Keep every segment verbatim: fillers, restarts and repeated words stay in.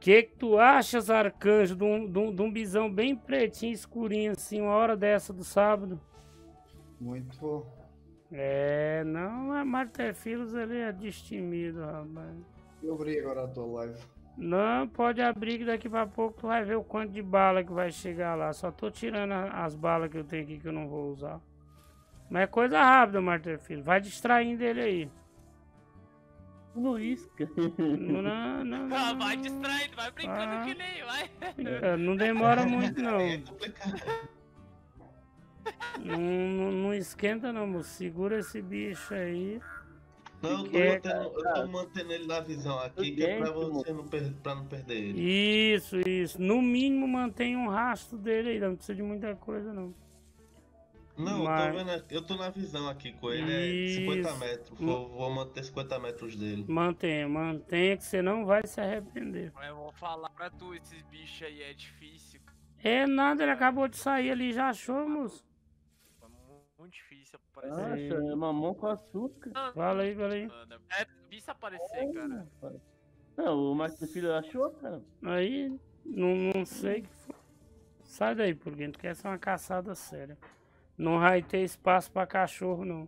Que que tu achas, Arcanjo, de um, de, um, de um bisão bem pretinho, escurinho, assim, uma hora dessa do sábado? Muito bom. É, não, a Martefilho ele é destemido, rapaz. Eu abri agora a tua live. Não, pode abrir que daqui pra pouco tu vai ver o quanto de bala que vai chegar lá. Só tô tirando as balas que eu tenho aqui que eu não vou usar. Mas é coisa rápida, Martefilho. Vai distraindo ele aí. No isca. Não, não, não. Ah, vai distraindo, vai brincando ah, que nem, vai. Não demora muito, não. Não, não, não esquenta, não, moço. Segura esse bicho aí. Não, eu tô, é, mantendo, eu tô mantendo ele na visão aqui, que é pra você não, per pra não perder ele. Isso, isso. No mínimo, mantém um rastro dele aí. Não precisa de muita coisa, não. Não, mas... eu, tô vendo, eu tô na visão aqui com ele, isso. É cinquenta metros, vou, vou manter cinquenta metros dele. Mantenha, mantenha que você não vai se arrepender. Eu vou falar pra tu, esses bichos aí é difícil. É nada, ele acabou de sair ali, já achou, moço? É muito difícil aparecer. Nossa, é mamão com açúcar. Não, fala aí, fala aí. É difícil aparecer, é, cara. Não, o Martefilho achou, cara. Aí, não, não sei que foi. Sai daí, porque tu quer ser uma caçada séria. Não vai ter espaço pra cachorro, não.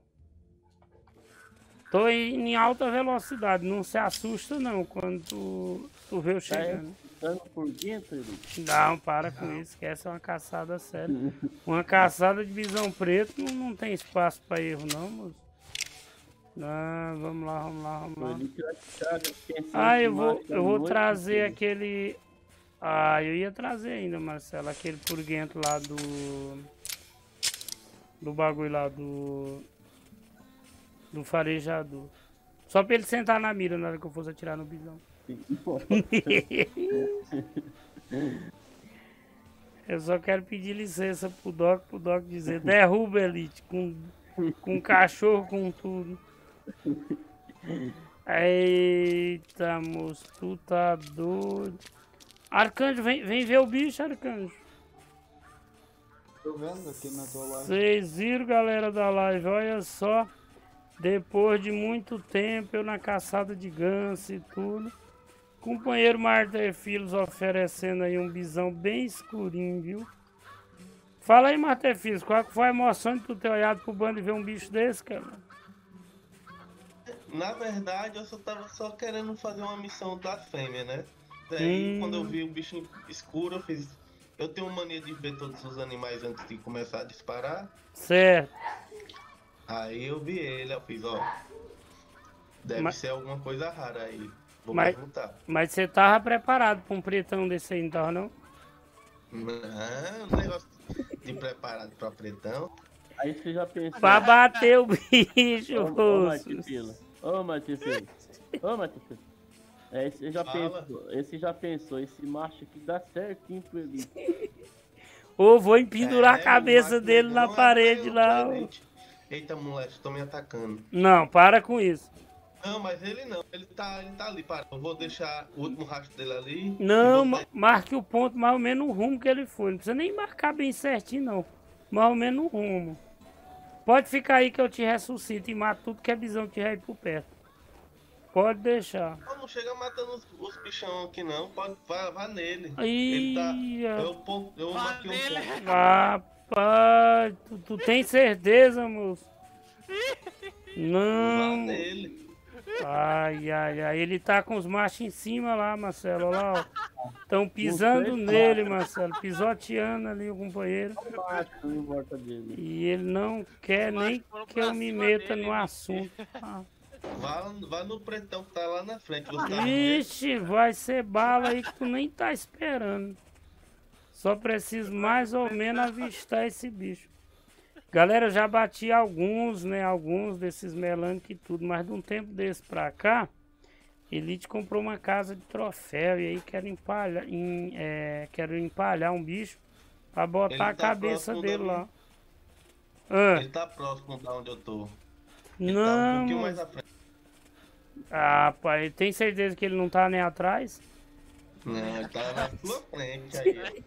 Tô em alta velocidade, não se assusta, não, quando tu, tu vê eu chegando. Tá por dentro, não, para com não. Isso, que essa é uma caçada séria. Uma caçada de bisão preto não, não tem espaço pra erro, não, moço. Não, vamos lá, vamos lá, vamos lá. Ah, eu vou, eu vou trazer aquele... Ah, eu ia trazer ainda, Marcelo, aquele purguento lá do... Do bagulho lá do. Do farejador. Só pra ele sentar na mira na hora que eu fosse atirar no bisão. Eu só quero pedir licença pro Doc, pro Doc dizer: derruba, Elite, com, com cachorro, com tudo. Eita, moço, tu tá doido. Arcanjo, vem, vem ver o bicho, Arcanjo. Tô vendo aqui na tua live. Vocês viram, galera da live, olha só. Depois de muito tempo, eu na caçada de ganso e tudo. Companheiro Martefilho oferecendo aí um bisão bem escurinho, viu? Fala aí, Martefilho, qual que foi a emoção de tu ter olhado pro bando e ver um bicho desse, cara? Na verdade, eu só tava só querendo fazer uma missão da fêmea, né? Daí, hum. quando eu vi o bicho escuro, eu fiz... Eu tenho mania de ver todos os animais antes de começar a disparar. Certo. Aí eu vi ele, eu fiz, ó. Deve mas, ser alguma coisa rara aí. Vou mas, perguntar. Mas você tava preparado pra um pretão desse aí, então, não? Não, negócio de preparado pra pretão. Aí você já pensou. Pra bater o bicho, ô, ô, Martefilho. Ô, Martefilho. Ô, Martefilho. É, esse já Fala. pensou, esse já pensou, esse macho aqui dá certinho pro Elite. Ou vou empendurar é, a cabeça dele na parede é lá. Parente. Eita, moleque, tô me atacando. Não, para com isso. Não, mas ele não, ele tá, ele tá ali, para. Eu vou deixar o último rastro dele ali. Não, vou... marque o ponto mais ou menos o rumo que ele foi. Não precisa nem marcar bem certinho, não. Mais ou menos o rumo. Pode ficar aí que eu te ressuscito e mato tudo que é visão que tiver aí por perto. Pode deixar. Não, não chega matando os, os bichão aqui não, pode, vai, vai nele. Ele tá, eu eu, eu marquei um pouco. Rapaz, tu, tu tem certeza, moço? Não. Vai nele. Ai, ai, ai, ele tá com os machos em cima lá, Marcelo, olha lá, ó. Tão pisando nele, Marcelo, pisoteando ali o companheiro. E ele não quer nem que eu me meta no assunto. Ah. Vai, vai no pretão que tá lá na frente. Vixe, tá vai ser bala aí que tu nem tá esperando. Só preciso mais ou menos avistar esse bicho. Galera, eu já bati alguns, né? Alguns desses melancos e tudo. Mas de um tempo desse pra cá, Elite comprou uma casa de troféu. E aí quero empalhar, em, é, quero empalhar um bicho pra botar tá a cabeça dele lá. Ah. Ele tá próximo da onde eu tô. Ele não, tá um pouquinho mais à frente. Ah, pai, tem certeza que ele não tá nem atrás? Não, ele tá na sua frente aí.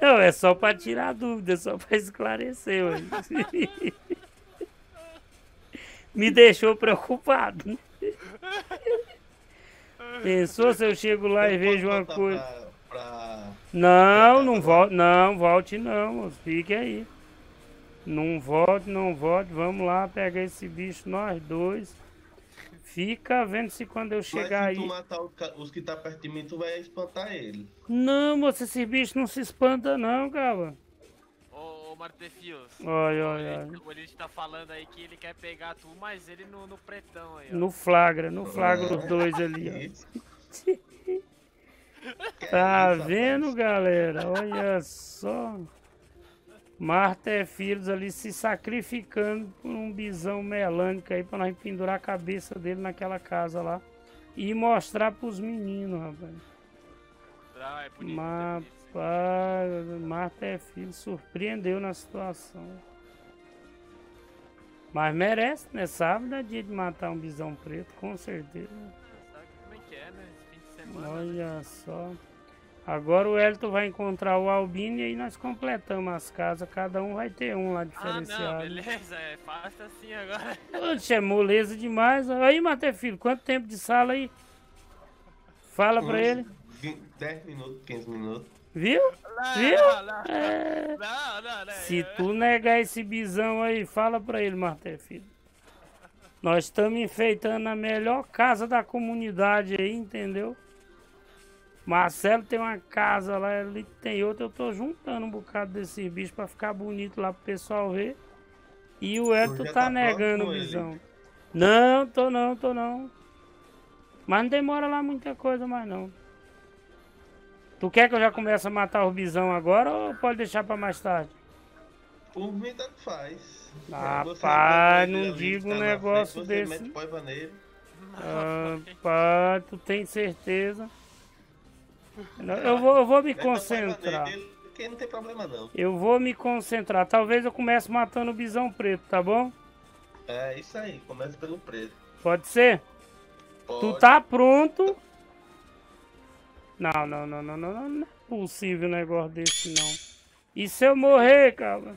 Não, é só para tirar dúvida, é só para esclarecer. Me deixou preocupado. Pensou se eu chego lá eu e vejo uma coisa... Pra, pra... Não, não volte, não, volte não, fique aí. Não volte, não volte, vamos lá pegar esse bicho, nós dois. Fica vendo se quando eu chegar aí... Mas se tu matar os, os que tá perto de mim, tu vai espantar ele. Não, moço, esse bicho não se espanta não, cara. Ô, ô Martefilho, olha, olha, o Elite tá falando aí que ele quer pegar tu, mas ele no, no pretão aí, ó. No flagra, no flagra os dois ali, ó. Tá vendo, galera? Olha só. Martefilho ali se sacrificando por um bisão melânico aí pra nós pendurar a cabeça dele naquela casa lá e mostrar pros meninos, rapaz. Ah, é bonito, Mas, é rapaz, Martefilho surpreendeu na situação. Mas merece, né? Sábado é dia de matar um bisão preto, com certeza. Ah, sabe como é que é, né? Esse fim de semana. Olha né? só. Agora o Elton vai encontrar o Albini e aí nós completamos as casas. Cada um vai ter um lá diferenciado. Ah, não, beleza. É fácil assim agora. Oxe, é moleza demais. Aí, Martefilho, quanto tempo de sala aí? Fala pra ele. dez minutos, quinze minutos. Viu? Não, Viu? Não, não, é... não, não, não. Se tu negar esse bisão aí, fala pra ele, Martefilho. Nós estamos enfeitando a melhor casa da comunidade aí, entendeu? Marcelo tem uma casa lá, Elite tem outra, eu tô juntando um bocado desses bichos pra ficar bonito lá pro pessoal ver. E o Elton tá, tá negando o visão. Não, tô não, tô não. Mas não demora lá muita coisa mais não. Tu quer que eu já comece a matar o bisão agora ou pode deixar pra mais tarde? Por mim tanto faz. Rapaz, não digo um negócio desse. Rapaz, tu tem certeza? Eu vou, eu vou me concentrar. Não tem problema não. Eu vou me concentrar. Talvez eu comece matando o bisão preto, tá bom? É isso aí, começa pelo preto. Pode ser? Pode. Tu tá pronto? Não, não, não, não, não, não é possível um negócio desse não. E se eu morrer, cara?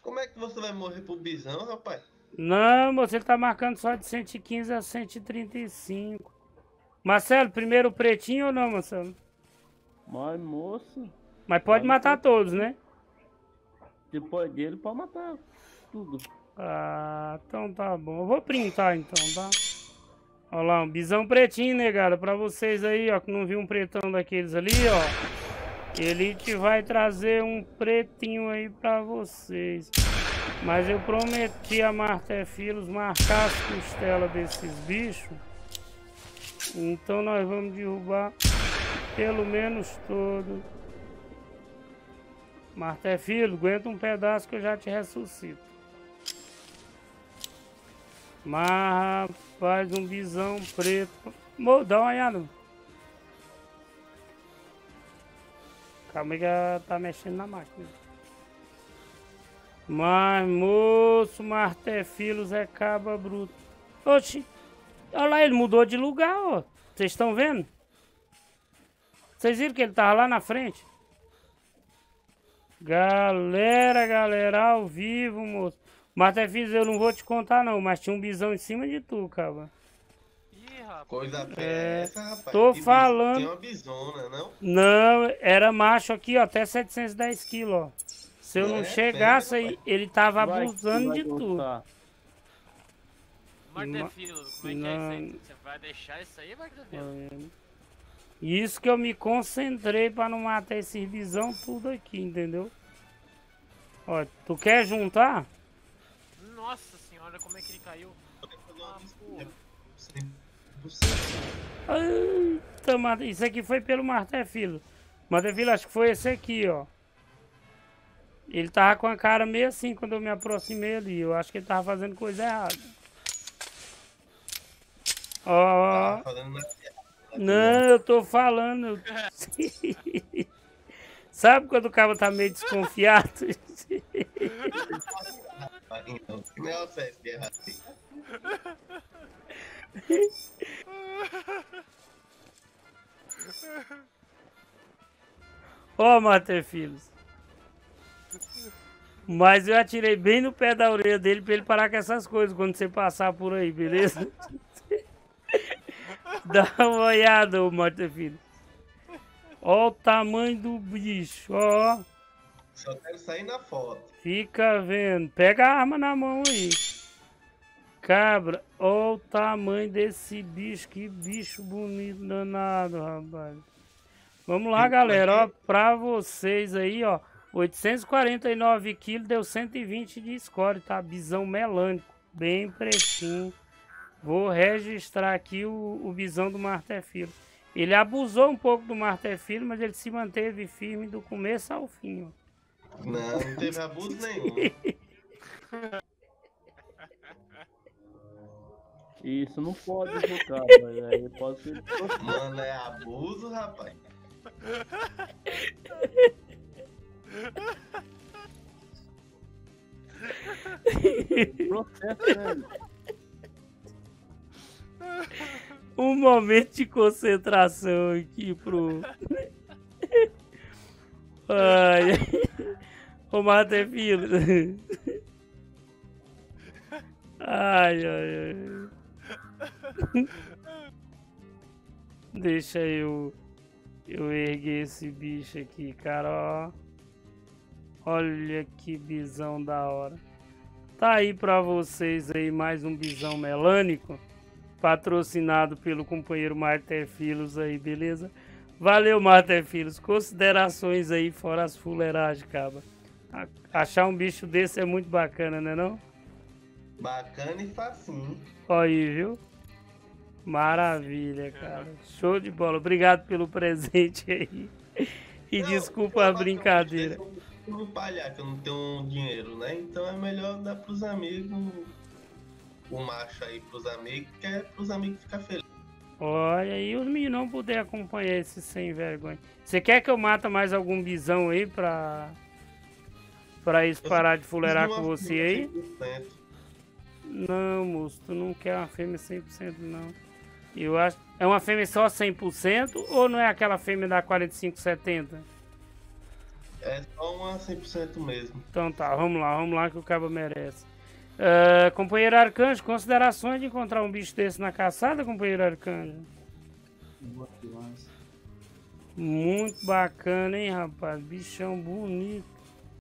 Como é que você vai morrer pro bisão, rapaz? Não, você tá marcando só de cento e quinze a cento e trinta e cinco. Marcelo, primeiro o pretinho ou não, Marcelo? Mas, moço... Mas pode matar todos, né? Depois dele pode matar tudo. Ah, então tá bom. Eu vou printar então, tá? Olha lá, um bisão pretinho, negado. Pra vocês aí, ó, que não viu um pretão daqueles ali, ó. Ele te vai trazer um pretinho aí pra vocês. Mas eu prometi a Martefilho marcar as costelas desses bichos. Então nós vamos derrubar pelo menos todo. Martefilho, aguenta um pedaço que eu já te ressuscito. Mas faz um bisão preto. Mô, dá uma olhada. Calma que ela tá mexendo na máquina. Mas moço, Martefilho, Zé Caba Bruto. Oxi. Olha lá, ele mudou de lugar, ó. Vocês estão vendo? Vocês viram que ele tava lá na frente? Galera, galera, ao vivo, moço. Martefilho, eu não vou te contar não, mas tinha um bisão em cima de tu, cara. Ih, rapaz. Coisa é, peça, rapaz. Tô que falando. Tem uma bisona, não? Não, era macho aqui, ó, até setecentos e dez quilos, ó. Se eu é, não chegasse aí, ele tava vai, abusando de tu. Martefilho, como é que é isso aí? Você vai deixar isso aí, Martefilho? Isso que eu me concentrei pra não matar esses bisão tudo aqui, entendeu? Ó, tu quer juntar? Nossa senhora, como é que ele caiu? Ah, porra. Eita, isso aqui foi pelo Martefilho. Martefilho, acho que foi esse aqui, ó. Ele tava com a cara meio assim quando eu me aproximei ali. Eu acho que ele tava fazendo coisa errada. Ó, oh. Não, eu tô falando. Sabe quando o cabo tá meio desconfiado? Ó, oh, Martefilho. Mas eu atirei bem no pé da orelha dele pra ele parar com essas coisas quando você passar por aí, beleza? Dá uma olhada, ô Martefilho. Ó o tamanho do bicho, ó. Só quero sair na foto. Fica vendo. Pega a arma na mão aí. Cabra, ó o tamanho desse bicho. Que bicho bonito danado, rapaz. Vamos lá, galera. Ó, pra vocês aí, ó. oitocentos e quarenta e nove quilos, deu cento e vinte de score, tá? Bisão melânico. Bem pretinho. Vou registrar aqui o, o bisão do Martefilho. Ele abusou um pouco do Martefilho, mas ele se manteve firme do começo ao fim, ó. Não, não teve abuso nenhum. Isso não pode jogar, mas aí eu posso... Mano, é abuso, rapaz. Um momento de concentração aqui pro... Ai... Ô Martefilho. Ai, ai, ai. Deixa eu... Eu erguer esse bicho aqui, cara, ó. Olha que bisão da hora. Tá aí pra vocês aí mais um bisão melânico. Patrocinado pelo companheiro Martefilho aí, beleza? Valeu, Martefilho. Considerações aí, fora as fuleiragens, caba. Achar um bicho desse é muito bacana, né não? Bacana e facinho. Olha aí, viu? Maravilha, cara. Show de bola. Obrigado pelo presente aí. E não, desculpa a brincadeira. Eu vou palhar que eu não tenho dinheiro, né? Então é melhor dar pros amigos, o macho aí pros amigos, que é pros amigos ficar felizes. Olha, e os meninos não puder acompanhar esse sem vergonha. Você quer que eu mate mais algum bisão aí pra... Pra isso parar de fuleirar com você aí? Não, moço, tu não quer uma fêmea cem por cento, não. Eu acho... É uma fêmea só cem por cento ou não é aquela fêmea da quarenta e cinco setenta? É só uma cem por cento mesmo. Então tá, vamos lá, vamos lá que o cabo merece. Uh, companheiro Arcanjo, considerações de encontrar um bicho desse na caçada, companheiro Arcanjo? Muito bacana, hein, rapaz? Bichão bonito.